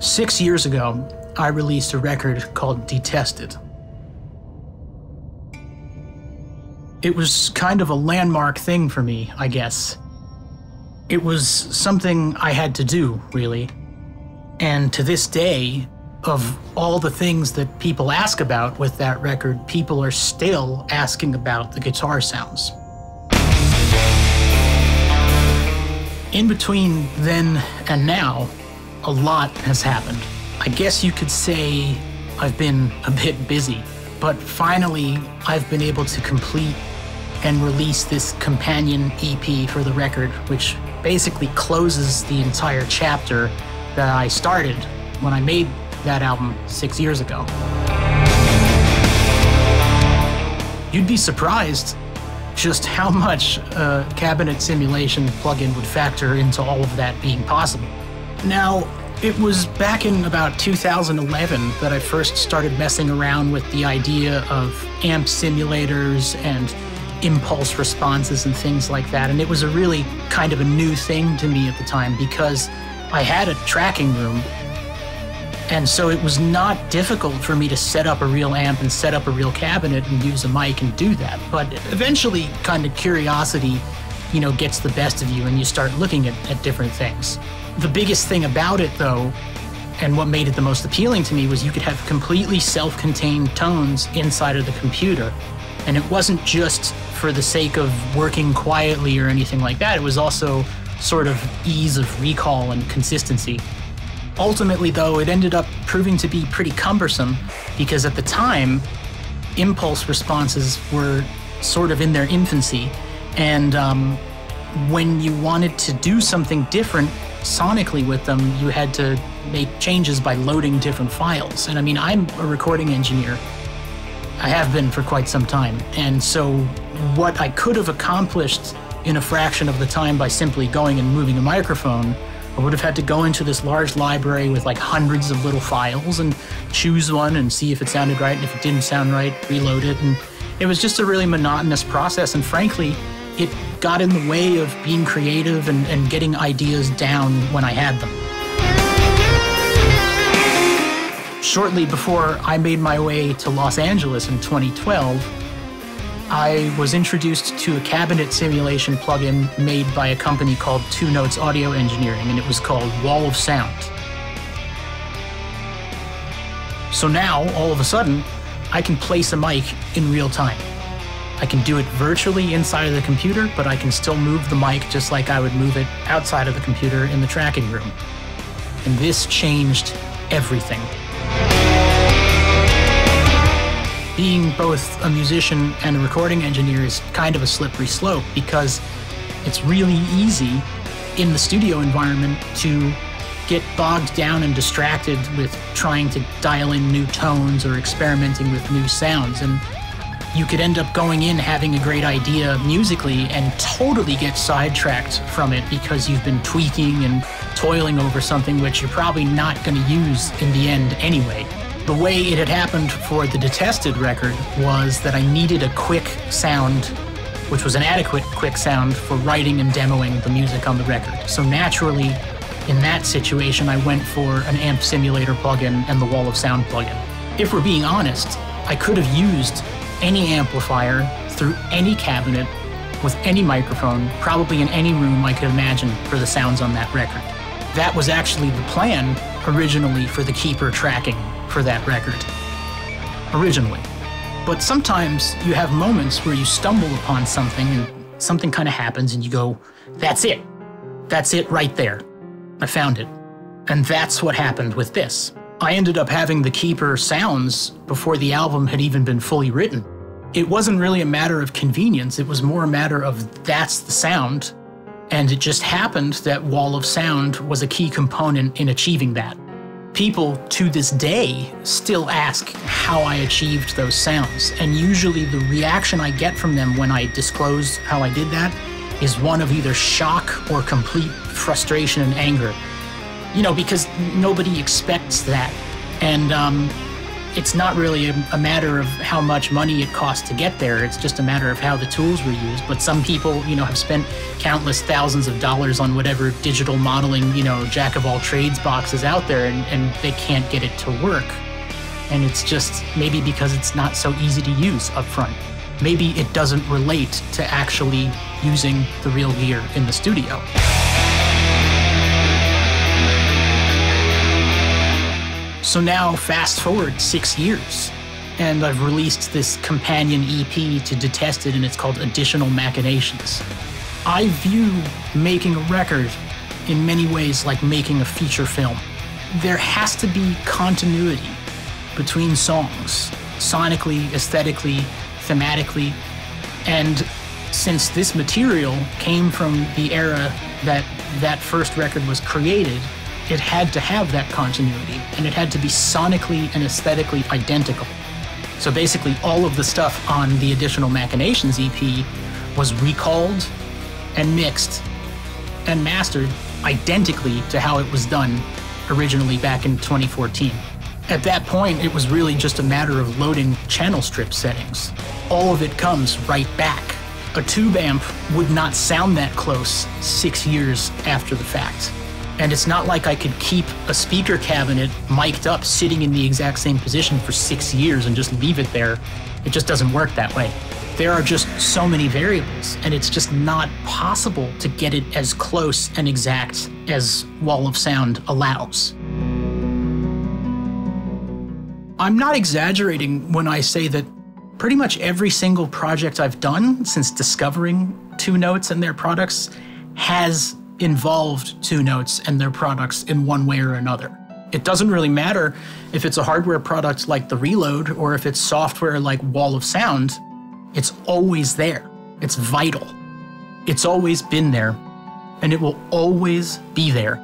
6 years ago, I released a record called (de)Tested. It was kind of a landmark thing for me, I guess. It was something I had to do, really. And to this day, of all the things that people ask about with that record, people are still asking about the guitar sounds. In between then and now, a lot has happened. I guess you could say I've been a bit busy, but finally I've been able to complete and release this companion EP for the record, which basically closes the entire chapter that I started when I made that album 6 years ago. You'd be surprised just how much cabinet simulation plugin would factor into all of that being possible. Now, it was back in about 2011 that I first started messing around with the idea of amp simulators and impulse responses and things like that, and it was a really kind of a new thing to me at the time because I had a tracking room, and so it was not difficult for me to set up a real amp and set up a real cabinet and use a mic and do that. But eventually, kind of curiosity, you know, gets the best of you and you start looking at different things. The biggest thing about it, though, and what made it the most appealing to me, was you could have completely self-contained tones inside of the computer. And it wasn't just for the sake of working quietly or anything like that. It was also sort of ease of recall and consistency. Ultimately, though, it ended up proving to be pretty cumbersome because at the time, impulse responses were sort of in their infancy. And when you wanted to do something different sonically with them, you had to make changes by loading different files. And I mean, I'm a recording engineer. I have been for quite some time. And so what I could have accomplished in a fraction of the time by simply going and moving a microphone, I would have had to go into this large library with like hundreds of little files and choose one and see if it sounded right. And if it didn't sound right, reload it. And it was just a really monotonous process. And frankly, it got in the way of being creative and getting ideas down when I had them. Shortly before I made my way to Los Angeles in 2012, I was introduced to a cabinet simulation plugin made by a company called Two Notes Audio Engineering, and it was called Wall of Sound. So now, all of a sudden, I can place a mic in real time. I can do it virtually inside of the computer, but I can still move the mic just like I would move it outside of the computer in the tracking room. And this changed everything. Being both a musician and a recording engineer is kind of a slippery slope because it's really easy in the studio environment to get bogged down and distracted with trying to dial in new tones or experimenting with new sounds. And you could end up going in having a great idea musically and totally get sidetracked from it because you've been tweaking and toiling over something which you're probably not going to use in the end anyway. The way it had happened for the (de)Tested record was that I needed a quick sound, which was an adequate quick sound for writing and demoing the music on the record. So naturally, in that situation, I went for an amp simulator plugin and the Wall of Sound plugin. If we're being honest, I could have used any amplifier through any cabinet with any microphone, probably in any room I could imagine for the sounds on that record. That was actually the plan originally for the Keeper tracking for that record, originally. But sometimes you have moments where you stumble upon something and something kind of happens and you go, that's it. That's it right there. I found it. And that's what happened with this. I ended up having the Keeper sounds before the album had even been fully written. It wasn't really a matter of convenience, it was more a matter of that's the sound, and it just happened that Wall of Sound was a key component in achieving that. People to this day still ask how I achieved those sounds, and usually the reaction I get from them when I disclose how I did that is one of either shock or complete frustration and anger. You know, because nobody expects that. And it's not really a matter of how much money it costs to get there. It's just a matter of how the tools were used. But some people, you know, have spent countless thousands of dollars on whatever digital modeling, you know, jack of all trades box is out there, and they can't get it to work. And it's just maybe because it's not so easy to use up front. Maybe it doesn't relate to actually using the real gear in the studio. So now fast forward 6 years, and I've released this companion EP to (de)Tested, and it's called Additional Machinations. I view making a record in many ways like making a feature film. There has to be continuity between songs, sonically, aesthetically, thematically, and since this material came from the era that that first record was created, it had to have that continuity, and it had to be sonically and aesthetically identical. So basically all of the stuff on the Additional Machinations EP was recalled and mixed and mastered identically to how it was done originally back in 2014. At that point, it was really just a matter of loading channel strip settings. All of it comes right back. A tube amp would not sound that close 6 years after the fact. And it's not like I could keep a speaker cabinet mic'd up sitting in the exact same position for 6 years and just leave it there. It just doesn't work that way. There are just so many variables, and it's just not possible to get it as close and exact as Wall of Sound allows. I'm not exaggerating when I say that pretty much every single project I've done since discovering Two Notes and their products has involved Two Notes and their products in one way or another. It doesn't really matter if it's a hardware product like the Reload or if it's software like Wall of Sound, it's always there. It's vital. It's always been there, and it will always be there.